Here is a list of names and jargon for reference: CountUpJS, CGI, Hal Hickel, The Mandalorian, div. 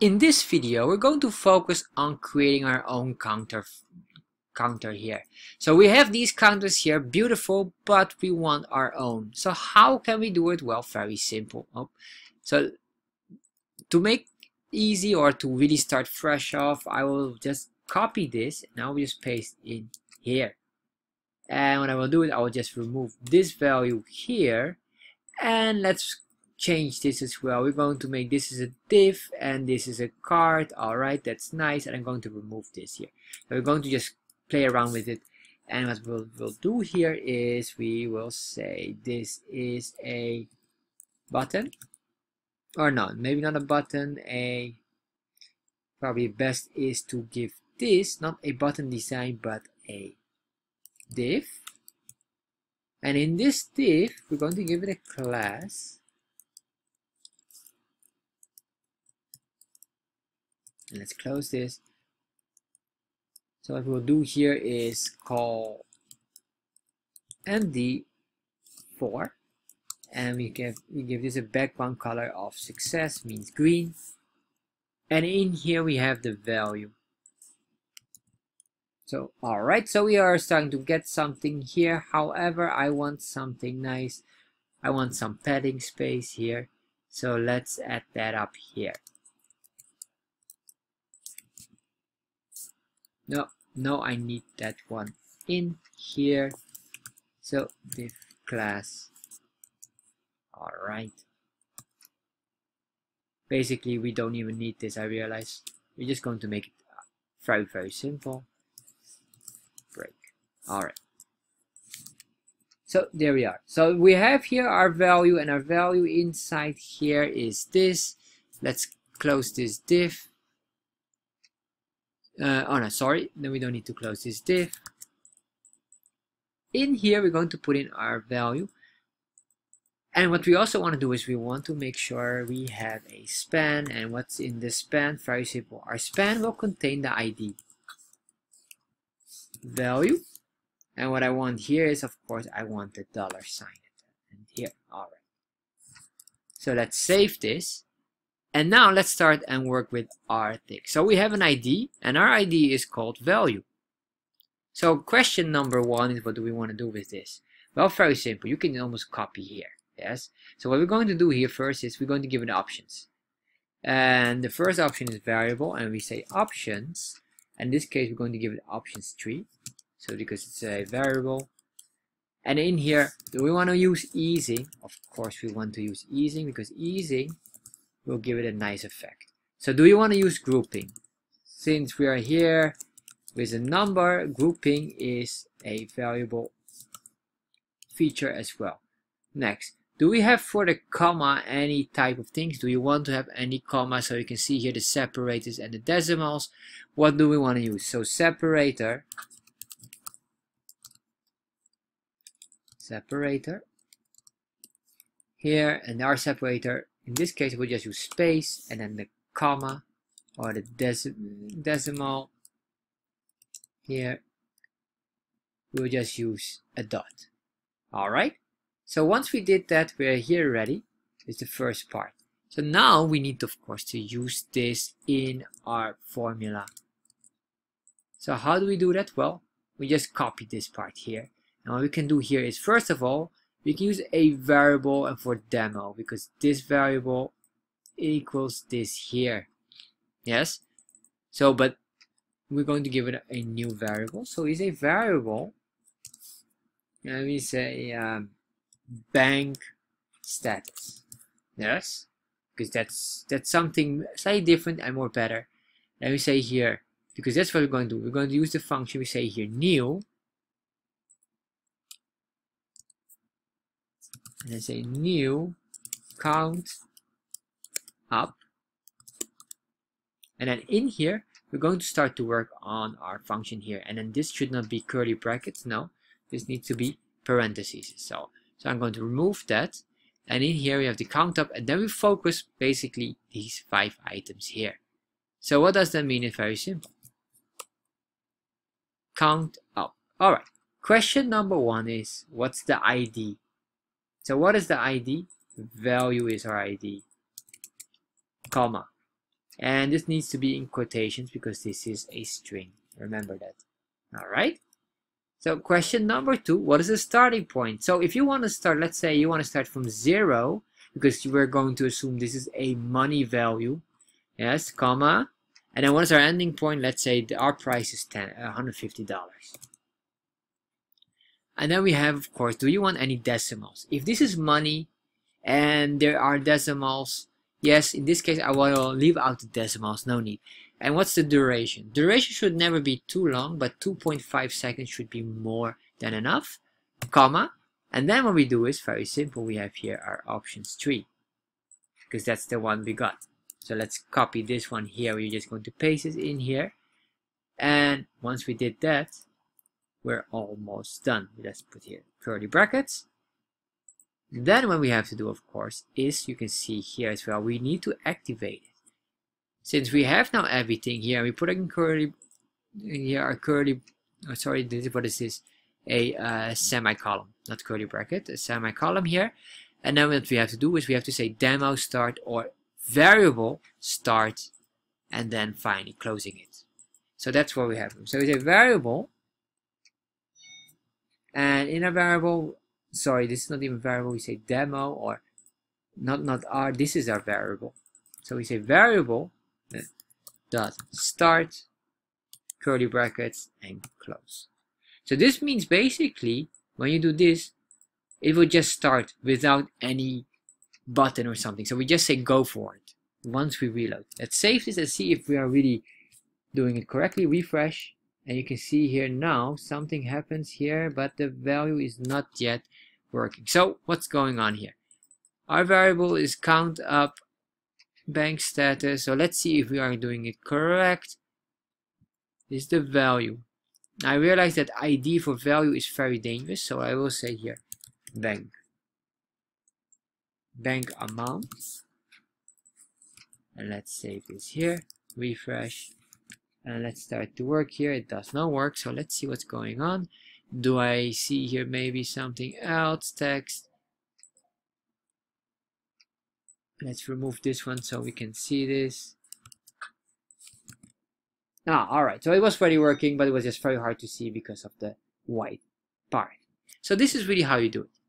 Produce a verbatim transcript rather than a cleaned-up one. In this video, we're going to focus on creating our own counter counter here. So we have these counters here, beautiful, but we want our own. So how can we do it? Well, very simple. Oh. So to make easy or to really start fresh off, I will just copy this. Now we just paste in here. And when I will do it, I will just remove this value here. And let's change this as well. We're going to make this is a div and this is a card. All right, that's nice. And I'm going to remove this here. So we're going to just play around with it. And what we'll, we'll do here is we will say this is a button, or not, maybe not a button. A probably best is to give this not a button design but a div. And in this div, we're going to give it a class. Let's close this. So what we'll do here is call M D four, and we give we give this a background color of success, means green, and in here we have the value. So all right, so we are starting to get something here. However, I want something nice. I want some padding space here. So let's add that up here. No, no, I need that one in here. So div class. All right. Basically, we don't even need this, I realize. We're just going to make it very, very simple. Break. All right. So there we are. So we have here our value, and our value inside here is this. Let's close this div. Uh, oh no, sorry, then we don't need to close this div. In here, we're going to put in our value. And what we also want to do is we want to make sure we have a span. And what's in the span? Very simple. Our span will contain the I D value. And what I want here is, of course, I want the dollar sign. And here, all right. So let's save this. And now let's start and work with our thing. So we have an I D, and our I D is called value. So question number one is, what do we want to do with this? Well, very simple. You can almost copy here. Yes. So what we're going to do here first is we're going to give it options. And the first option is variable, and we say options. In this case, we're going to give it options three. So because it's a variable. And in here, do we want to use easing? Of course, we want to use easing, because easing we'll give it a nice effect. So do you want to use grouping? Since we are here with a number, grouping is a valuable feature as well. Next, do we have for the comma any type of things? Do you want to have any comma? So you can see here the separators and the decimals. What do we want to use? So separator, separator here, and our separator in this case, we'll just use space and then the comma or the deci decimal. Here, we'll just use a dot. All right. So once we did that, we're here ready. It's the first part. So now we need, of course, to use this in our formula. So how do we do that? Well, we just copy this part here. And what we can do here is, first of all, we can use a variable, and for demo, because this variable equals this here. Yes? So, but we're going to give it a new variable. So it's a variable, and we say um, bank status. Yes? Because that's, that's something slightly different and more better. And we say here, because that's what we're going to do. We're going to use the function, we say here new. And then say new count up. And then in here, we're going to start to work on our function here. And then this should not be curly brackets. No, this needs to be parentheses. So, so I'm going to remove that. And in here, we have the count up. And then we focus basically these five items here. So what does that mean? It's very simple. Count up. All right. Question number one is, what's the I D? So what is the I D? Value is our I D, comma, and this needs to be in quotations because this is a string. Remember that. All right. So question number two, what is the starting point? So if you want to start, let's say you want to start from zero, because we're going to assume this is a money value, yes, comma, and then what is our ending point? Let's say the, our price is ten, one hundred fifty dollars. And then we have, of course, do you want any decimals? If this is money and there are decimals, yes, in this case I will leave out the decimals, no need. And what's the duration? Duration should never be too long, but two point five seconds should be more than enough, comma. And then what we do is very simple, we have here our options tree, because that's the one we got. So let's copy this one here, we're just going to paste it in here. And once we did that, we're almost done. Let's put here curly brackets. Then what we have to do, of course, is you can see here as well, we need to activate it. Since we have now everything here, we put in curly, here our curly, oh, sorry, this is what is this? A uh, semicolon, not curly bracket, a semicolon here. And then what we have to do is we have to say demo start or variable start, and then finally closing it. So that's what we have. So it's a variable, and in a variable, sorry, this is not even variable, we say demo or not, not our, this is our variable. So we say variable dot start, curly brackets, and close. So this means basically when you do this, it will just start without any button or something. So we just say go for it once we reload. Let's save this and see if we are really doing it correctly. Refresh, and you can see here now something happens here, but the value is not yet working. So what's going on here? Our variable is count up bank status. So let's see if we are doing it correct. This is the value. I realize that I D for value is very dangerous, so I will say here bank bank amount, and let's save this here, refresh, and let's start to work here. It does not work, so let's see what's going on. Do I see here maybe something else? Text, let's remove this one so we can see this. Ah, alright, so it was really working, but it was just very hard to see because of the white part. So this is really how you do it.